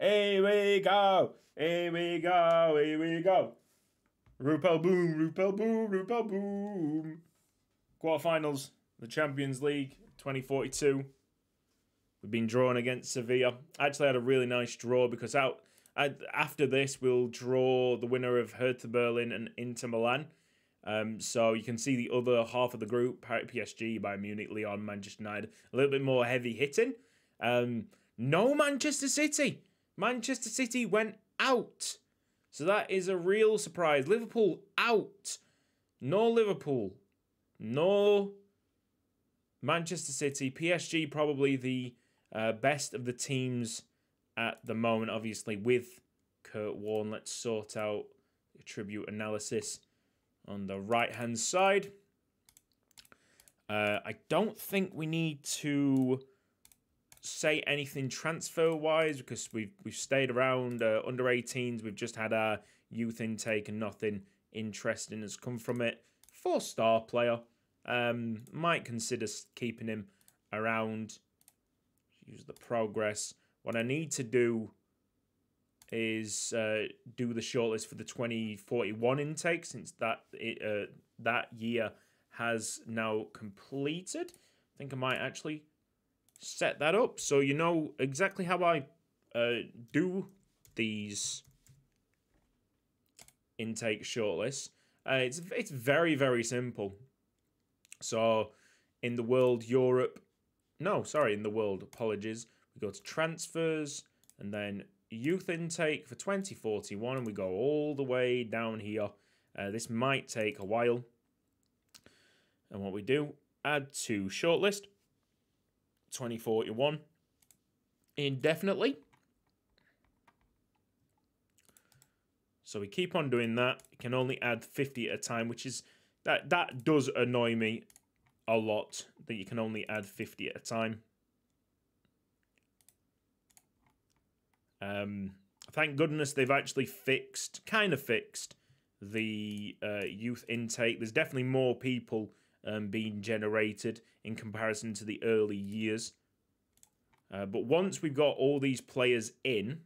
Here we go. Here we go. Here we go. Rupel Boom. Rupel Boom. Rupel Boom. Quarterfinals. The Champions League 2042. We've been drawn against Sevilla. I actually had a really nice draw because after this we'll draw the winner of Hertha Berlin and Inter Milan. So you can see the other half of the group, PSG, Bayern Munich, Lyon, Manchester United. A little bit more heavy hitting. No Manchester City. Manchester City went out. So that is a real surprise. Liverpool out. No Liverpool. No Manchester City. PSG probably the best of the teams at the moment, obviously, with Kurt Warren. Let's sort out the attribute analysis on the right-hand side. I don't think we need to say anything transfer-wise because we've stayed around under-18s. We've just had our youth intake and nothing interesting has come from it. Four-star player. Might consider keeping him around. Use the progress. What I need to do is do the shortlist for the 2041 intake, since that year has now completed. I think I might actually set that up so you know exactly how I do these intake shortlists. It's very, very simple. So in the world, Europe, no, sorry, in the world, apologies. We go to transfers and then youth intake for 2041, and we go all the way down here. This might take a while. And what we do, add to shortlist, 2041, indefinitely. So we keep on doing that. You can only add 50 at a time, which is, that does annoy me a lot, that you can only add 50 at a time. Thank goodness they've actually fixed, kind of fixed, the youth intake. There's definitely more people being generated in comparison to the early years. But once we've got all these players in,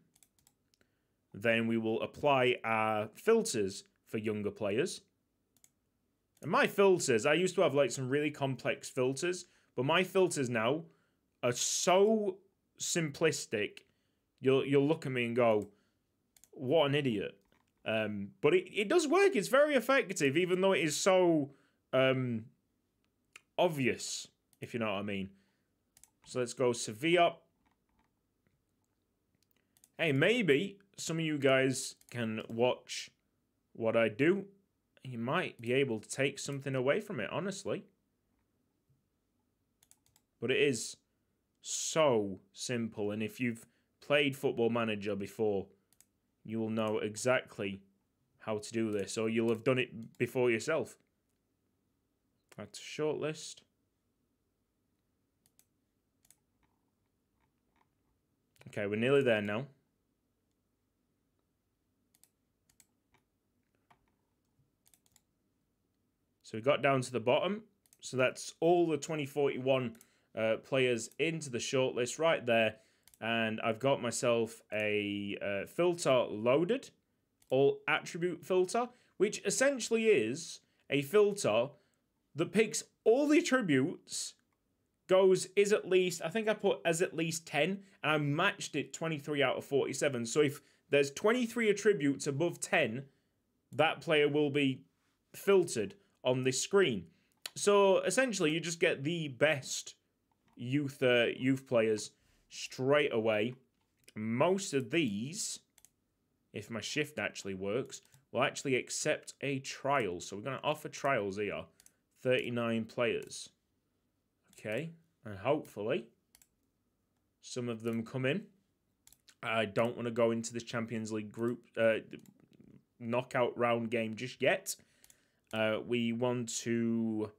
then we will apply our filters for younger players. And my filters, I used to have like some really complex filters, but my filters now are so simplistic. You'll look at me and go, what an idiot. But it does work. It's very effective, even though it is so obvious, if you know what I mean. So let's go Sevilla. Hey, maybe some of you guys can watch what I do. You might be able to take something away from it, honestly. But it is so simple, and if you've played Football Manager before, you will know exactly how to do this, or you'll have done it before yourself. That's a shortlist. Okay, we're nearly there now. So we got down to the bottom. So that's all the 2041 players into the shortlist right there. And I've got myself a filter loaded, all attribute filter, which essentially is a filter that picks all the attributes, goes is at least, I think I put as at least 10, and I matched it 23 out of 47. So if there's 23 attributes above 10, that player will be filtered on this screen. So essentially you just get the best youth players straight away. Most of these, if my shift actually works, will actually accept a trial. So we're going to offer trials here. 39 players. Okay. And hopefully some of them come in. I don't want to go into this Champions League group knockout round game just yet. We want to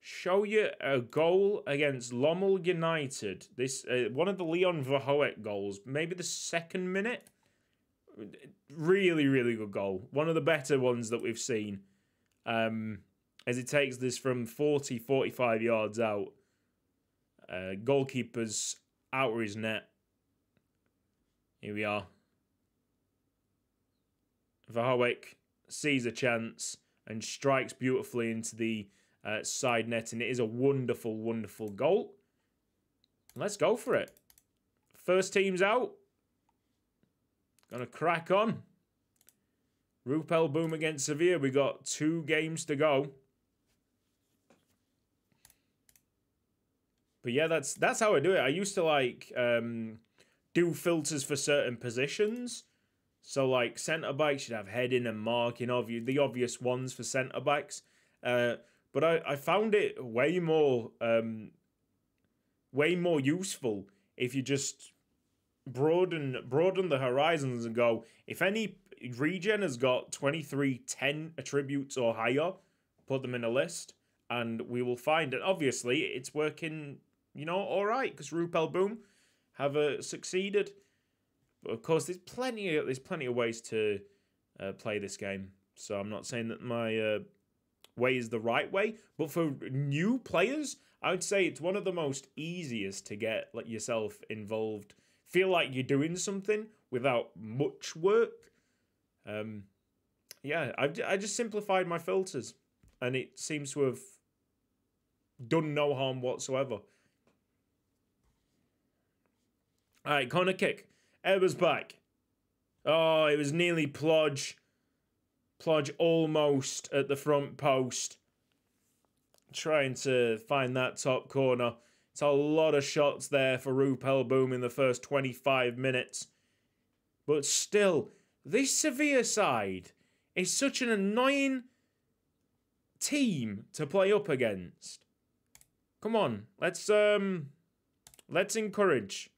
show you a goal against Lommel United. This one of the Leon Verhoek goals, maybe the second minute. Really, really good goal. One of the better ones that we've seen. As it takes this from 40, 45 yards out. Goalkeeper's out of his net. Here we are. Vahovic sees a chance and strikes beautifully into the side net, and it is a wonderful, wonderful goal. Let's go for it. First team's out. Gonna crack on. Rupel Boom against Sevilla. We got 2 games to go. But yeah, that's how I do it. I used to like do filters for certain positions. So like centre backs, you'd have heading and marking, the obvious ones for centre backs. But I found it way more useful if you just broaden the horizons and go, if any regen has got 23-10 attributes or higher, put them in a list and we will find it. Obviously, it's working, you know, all right, because Rupel Boom have succeeded. But of course, there's plenty of ways to play this game. So I'm not saying that my way is the right way, but for new players, I would say it's one of the most easiest to get yourself involved. Feel like you're doing something without much work. Yeah, I just simplified my filters, and it seems to have done no harm whatsoever. All right, corner kick. Ebbers back. Oh, it was nearly Pludge. Pludge almost at the front post. Trying to find that top corner. It's a lot of shots there for Rupel Boom in the first 25 minutes. But still, this Sevilla side is such an annoying team to play up against. Come on, let's encourage.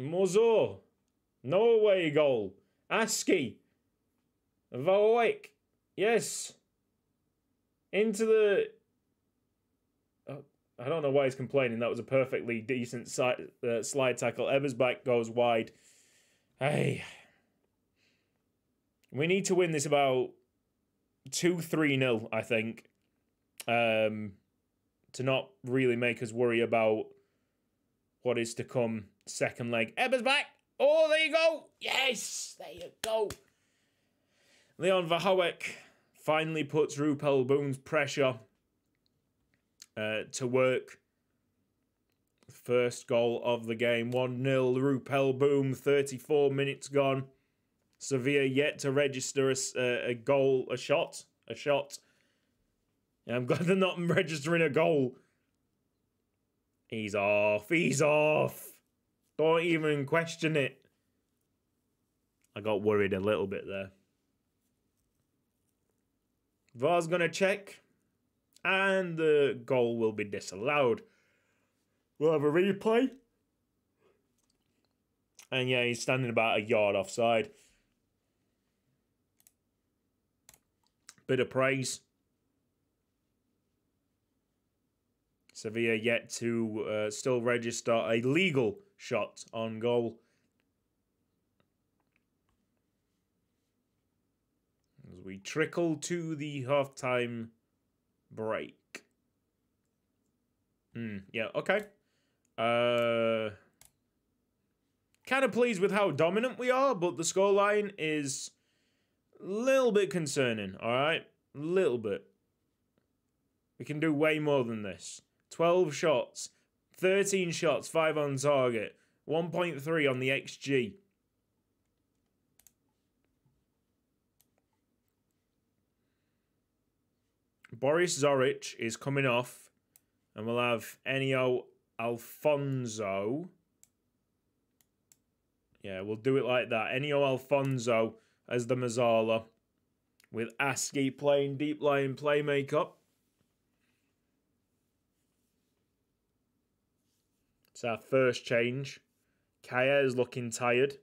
Mozo, no away goal. Aski, Vahovic, yes. Into the... Oh, I don't know why he's complaining. That was a perfectly decent side, slide tackle. Ebbers back goes wide. Hey. We need to win this about 2-3-0, I think. To not really make us worry about what is to come. Second leg. Ebbers back. Oh, there you go. Yes, there you go. Leon Verhoek finally puts Rupel Boom's pressure to work. First goal of the game. 1-0 Rupel Boom. 34 minutes gone. Sevilla yet to register a goal. A shot. A shot. Yeah, I'm glad they're not registering a goal. He's off. He's off. Don't even question it. I got worried a little bit there. VAR's going to check. And the goal will be disallowed. We'll have a replay. And yeah, he's standing about a yard offside. Bit of praise. Sevilla yet to still register a legal shot on goal. As we trickle to the halftime break. Yeah, okay. Kind of pleased with how dominant we are, but the scoreline is a little bit concerning, all right? A little bit. We can do way more than this. 12 shots. 13 shots, 5 on target, 1.3 on the XG. Boris Zoric is coming off, and we'll have Ennio Alfonso. Yeah, we'll do it like that. Ennio Alfonso as the Mazzala, with Aski playing deep line play makeup. It's our first change. Kaya is looking tired.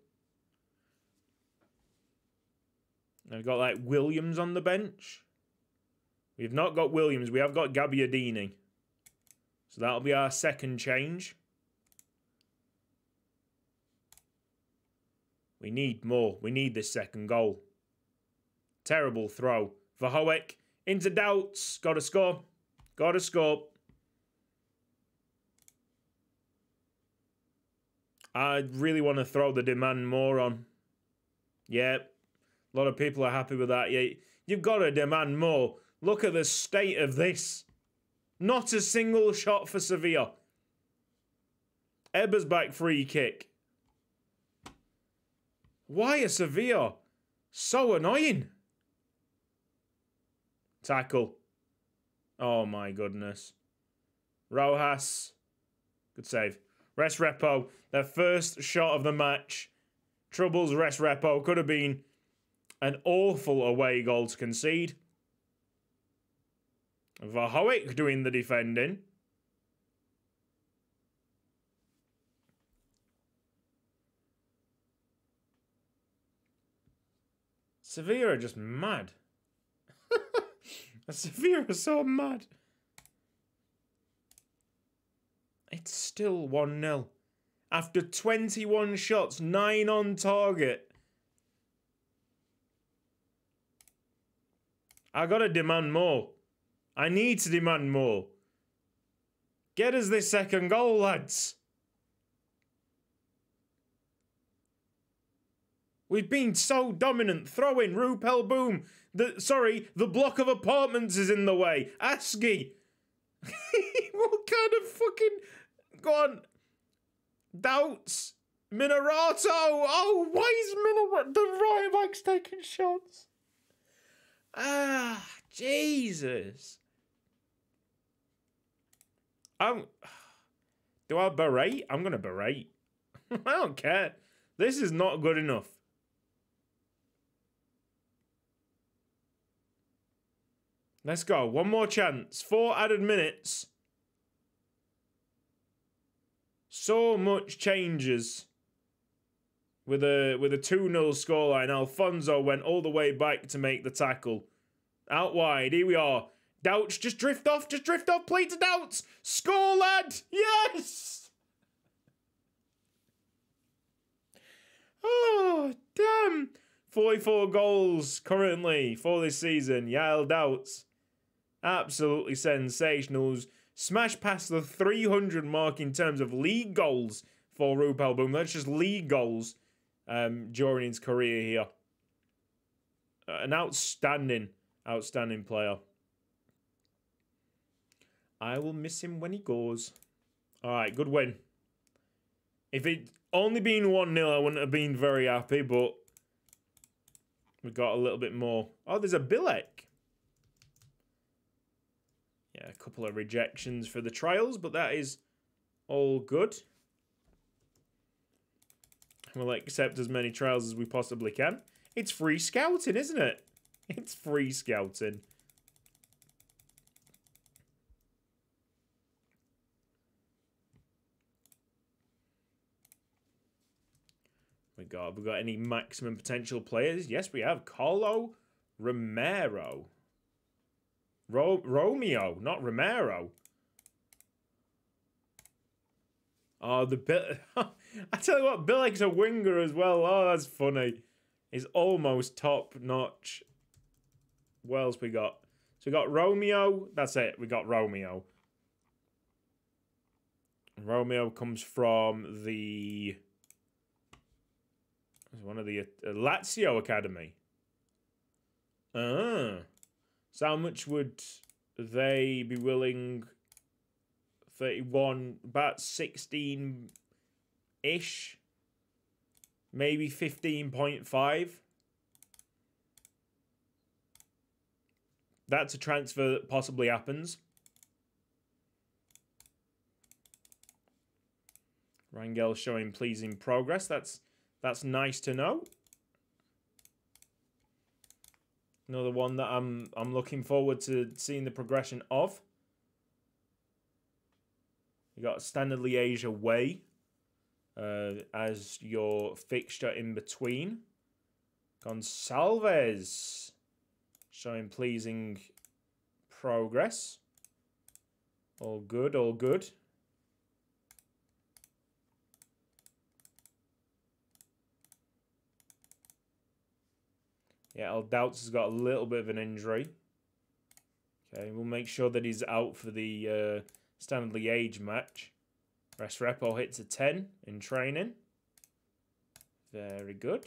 I've got like Williams on the bench. We've not got Williams. We have got Gabbiadini. So that'll be our second change. We need more. We need this second goal. Terrible throw. Vahovic into Doubts. Got to score. Got to score. I really want to throw the demand more on. Yeah, a lot of people are happy with that. Yeah, you've got to demand more. Look at the state of this. Not a single shot for Sevilla. Ebbers back free kick. Why are Sevilla so annoying? Tackle. Oh my goodness. Rojas. Good save. Restrepo. Their first shot of the match. Troubles Restrepo. Could have been an awful away goal to concede. Vahovic doing the defending. Sevilla are just mad. Sevilla are so mad. It's still 1-0. After 21 shots, 9 on target. I gotta demand more. I need to demand more. Get us this second goal, lads. We've been so dominant. Throw in Rupel Boom. The block of apartments is in the way. Aski. What kind of fucking... Go on. Doubts. Minerato. Oh, why is Minerato... The right back's taking shots. Ah, Jesus. Do I berate? I'm going to berate. I don't care. This is not good enough. Let's go. One more chance. 4 added minutes. So much changes. With a 2-0 scoreline, Alfonso went all the way back to make the tackle. Out wide. Here we are. Doubts, just drift off. Just drift off. Play to Doubts. Score, lad. Yes. Oh, damn. 44 goals currently for this season. Yael Doubts. Absolutely sensational. He's smashed past the 300 mark in terms of league goals for Rupel Boom. That's just league goals during his career here. An outstanding player. I will miss him when he goes. All right, good win. If it only been 1-0, I wouldn't have been very happy, but we got a little bit more. Oh, there's a Bilek. Yeah, a couple of rejections for the trials, but that is all good. We'll accept as many trials as we possibly can. It's free scouting, isn't it? It's free scouting. Have we got any maximum potential players? Yes, we have. Carlo Romeo. Romeo, not Romero. Oh, the bit. I tell you what, Bilek's a winger as well. Oh, that's funny. He's almost top notch. What else we got? So we got Romeo. That's it. We got Romeo. Romeo comes from the... one of the Lazio Academy. Ah. So how much would they be willing? 31, about 16-ish. Maybe 15.5. That's a transfer that possibly happens. Rangel showing pleasing progress. That's nice to know. Another one that I'm looking forward to seeing the progression of. You got Standard Liège away as your fixture in between. Gonzalez showing pleasing progress. All good, all good. Yeah, Yael Doubts has got a little bit of an injury. Okay, we'll make sure that he's out for the Standard Liège match. Restrepo hits a 10 in training. very good.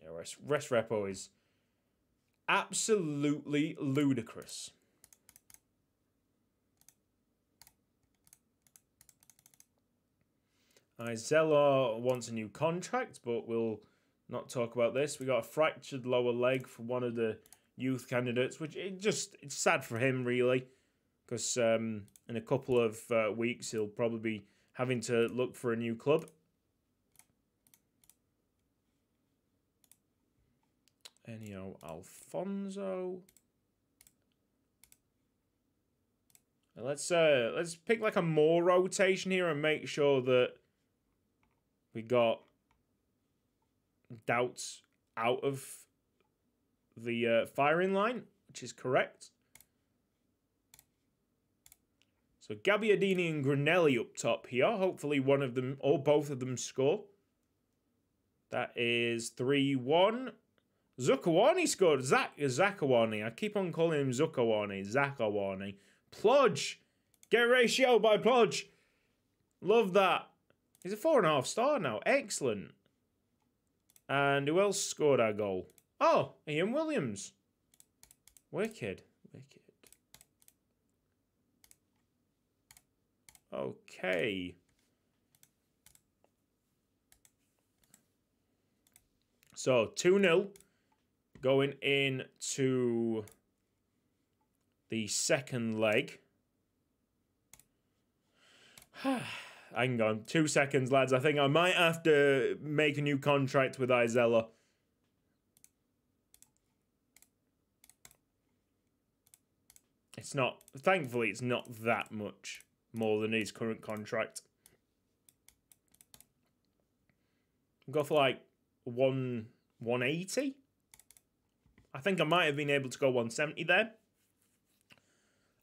Yeah, Restrepo is absolutely ludicrous. Isella wants a new contract, but we'll not talk about this. We got a fractured lower leg for one of the youth candidates, which it's sad for him, really, because in a couple of weeks he'll probably be having to look for a new club. Ennio Alfonso. Let's pick like a more rotation here and make sure that we got Doubts out of the firing line, which is correct. So Gabbiadini and Granelli up top here. Hopefully one of them or both of them score. That is 3-1. Zuccawani scored. Zuccawani. I keep on calling him Zuccawani. Zuccawani. Pludge. Get ratio by Pludge. Love that. He's a 4.5 star now. Excellent. And who else scored our goal? Oh, Ian Williams. Wicked. Wicked. Okay. So, 2-0. Going into the second leg. Hang on. 2 seconds, lads. I think I might have to make a new contract with Isella. It's not... Thankfully, it's not that much more than his current contract. Go for like 180. I think I might have been able to go 170 there.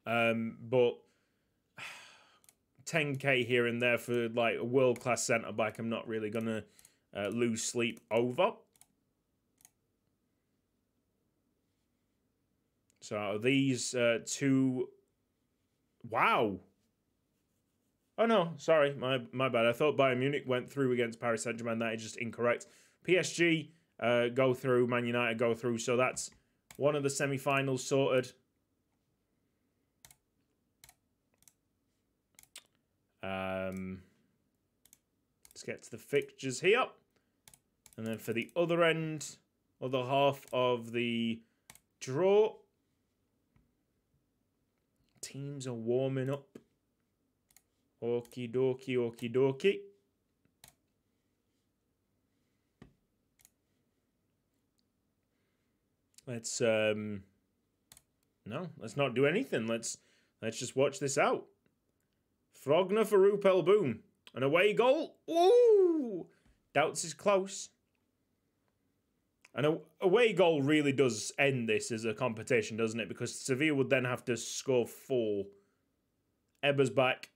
But 10k here and there for like a world-class centre-back, I'm not really going to lose sleep over. So these two... Wow! Oh no, sorry, my bad. I thought Bayern Munich went through against Paris Saint-Germain. That is just incorrect. PSG go through, Man United go through. So that's one of the semi-finals sorted. Let's get to the fixtures here. And then for the other end, other half of the draw, teams are warming up. Okie dokie, okie dokie. Let's no, let's not do anything. Let's just watch this out. Frogner for Rupel Boom. An away goal. Ooh! Doubts is close. And an away goal really does end this as a competition, doesn't it? Because Sevilla would then have to score 4. Ebbers back.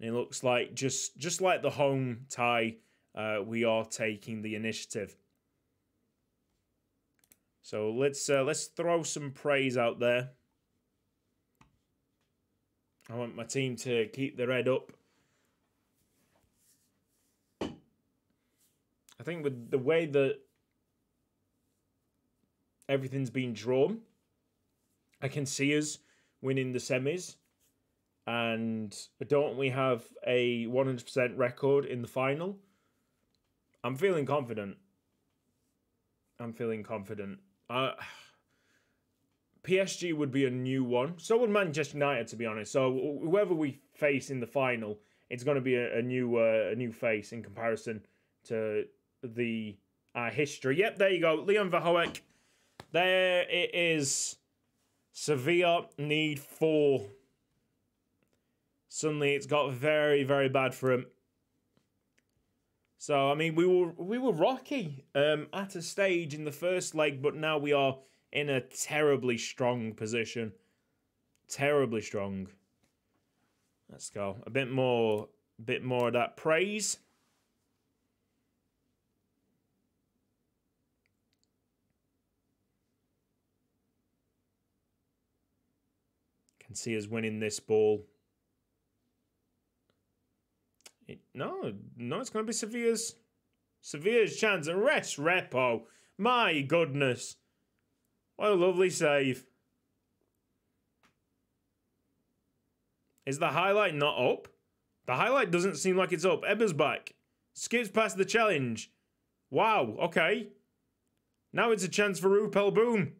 And it looks like, just like the home tie, we are taking the initiative. So let's throw some praise out there. I want my team to keep their head up. I think with the way that everything's been drawn, I can see us winning the semis. And don't we have a 100% record in the final? I'm feeling confident. I'm feeling confident. PSG would be a new one. So would Manchester United, to be honest. So whoever we face in the final, it's going to be a new face in comparison to the history. Yep, there you go. Leon Verhoek. There it is. Sevilla need 4. Suddenly, it's got very, very bad for him. So, I mean, we were rocky at a stage in the first leg, but now we are in a terribly strong position. Terribly strong. Let's go. A bit more of that praise. Can see us winning this ball. No, it's going to be Sevilla's chance. And Restrepo. My goodness. What a lovely save. Is the highlight not up? The highlight doesn't seem like it's up. Ebbers back. Skips past the challenge. Wow, okay. Now it's a chance for Rupel Boom.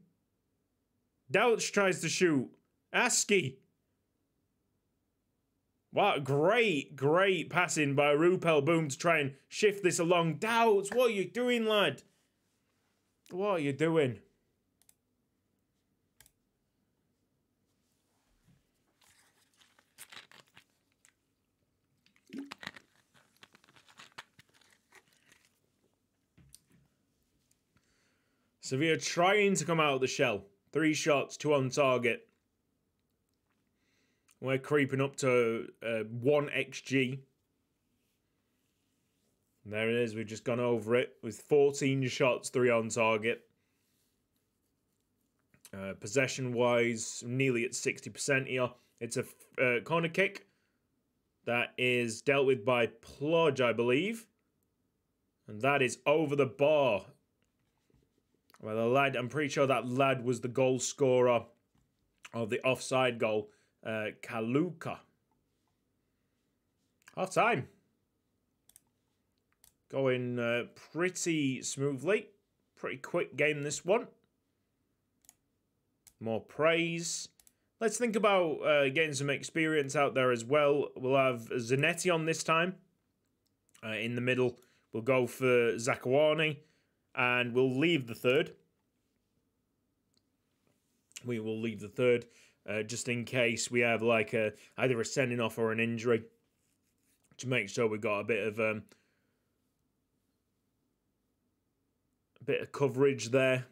Doubts tries to shoot. Aski. Wow, great passing by Rupel Boom to try and shift this along. Doubts, what are you doing, lad? What are you doing? Sevilla trying to come out of the shell. 3 shots, 2 on target. We're creeping up to 1 XG. And there it is. We've just gone over it with 14 shots, 3 on target. Possession-wise, nearly at 60% here. It's a corner kick that is dealt with by Pludge, I believe. And that is over the bar. Well, the lad, I'm pretty sure that lad was the goal scorer of the offside goal, Kaluka. Half time. Going pretty smoothly. Pretty quick game, this one. More praise. Let's think about getting some experience out there as well. We'll have Zanetti on this time. In the middle, we'll go for Zuccawani. And we'll leave the third. We will leave the third just in case we have like either a sending off or an injury, to make sure we got a bit of coverage there.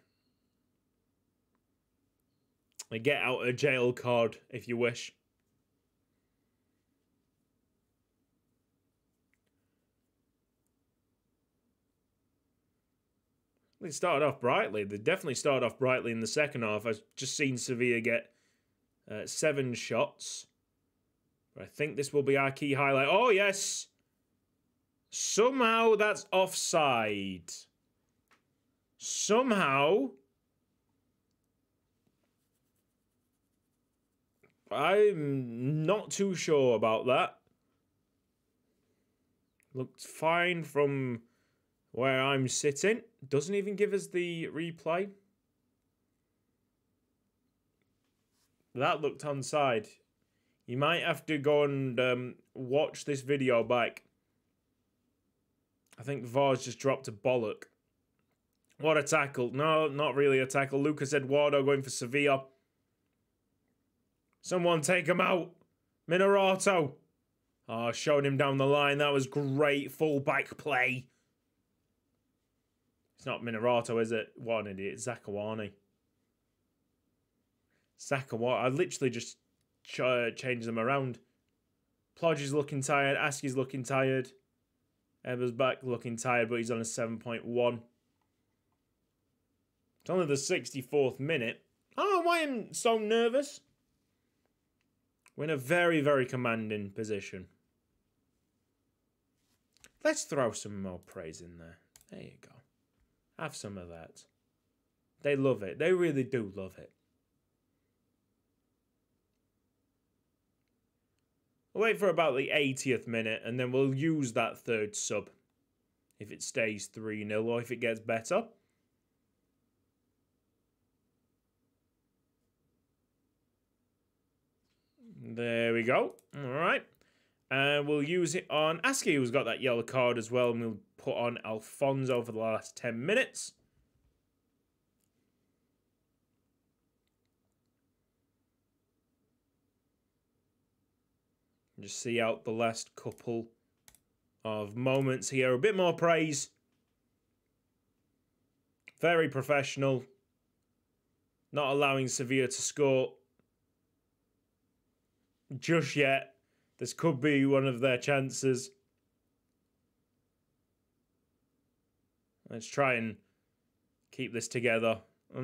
A get out of jail card if you wish. They started off brightly. They definitely started off brightly in the second half. I've just seen Sevilla get 7 shots. But I think this will be our key highlight. Oh, yes. Somehow that's offside. Somehow. I'm not too sure about that. Looked fine from where I'm sitting. Doesn't even give us the replay. That looked onside. You might have to go and watch this video back. I think VAR's just dropped a bollock. What a tackle. No, not really a tackle. Lucas Eduardo going for Sevilla. Someone take him out. Minerato. Oh, showed him down the line. That was great full-back play. It's not Minerato, is it? What an idiot. Zuccawani. I literally just changed them around. Plodge is looking tired. Aski's looking tired. Ebbers back looking tired, but he's on a 7.1. It's only the 64th minute. Oh, why am I so nervous? We're in a very commanding position. Let's throw some more praise in there. There you go. Have some of that. They love it. They really do love it. We'll wait for about the 80th minute and then we'll use that third sub. If it stays 3-0 or if it gets better. There we go. Alright. And we'll use it on Aski, who's got that yellow card as well. And we'll put on Alfonso for the last 10 minutes. Just see out the last couple of moments here. A bit more praise. Very professional. Not allowing Sevilla to score just yet. This could be one of their chances. Let's try and keep this together. He's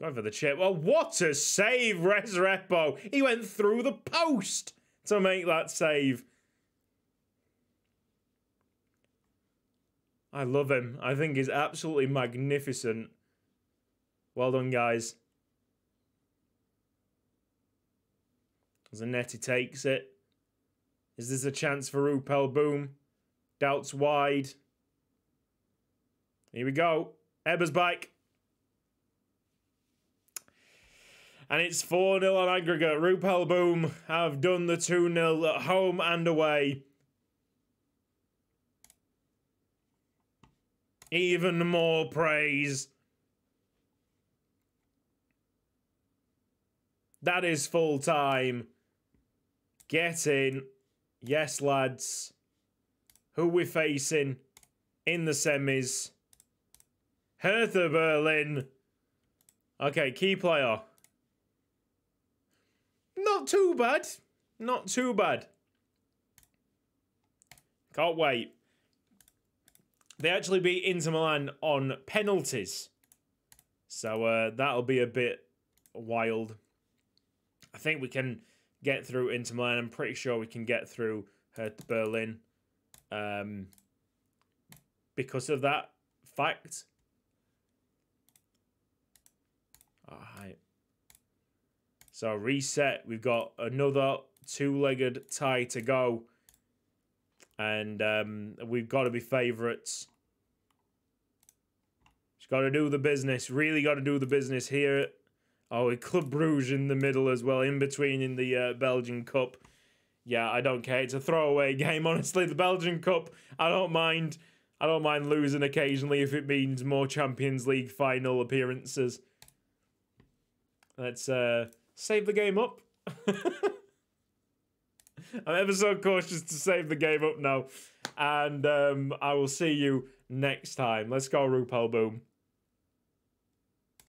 going for the chip. Well, what a save, Restrepo. He went through the post to make that save. I love him. I think he's absolutely magnificent. Well done, guys. Zanetti takes it. Is this a chance for Rupel Boom? Doubts wide. Here we go. Ebbers back. And it's 4-0 on aggregate. Rupel Boom have done the 2-0 at home and away. Even more praise. That is full time. Get in. Yes, lads. Who we're facing in the semis. Hertha Berlin. Okay, key player. Not too bad. Not too bad. Can't wait. They actually beat Inter Milan on penalties. So that'll be a bit wild. I think we can get through Inter Milan. I'm pretty sure we can get through Hertha Berlin. Because of that fact. Alright. So reset. We've got another two-legged tie to go. And we've got to be favourites. Just got to do the business. Really got to do the business here. Oh, Club Brugge in the middle as well. In between in the Belgian Cup. Yeah, I don't care. It's a throwaway game, honestly. The Belgian Cup, I don't mind. I don't mind losing occasionally if it means more Champions League final appearances. Let's save the game up. I'm ever so cautious to save the game up now. And I will see you next time. Let's go, Rupel Boom.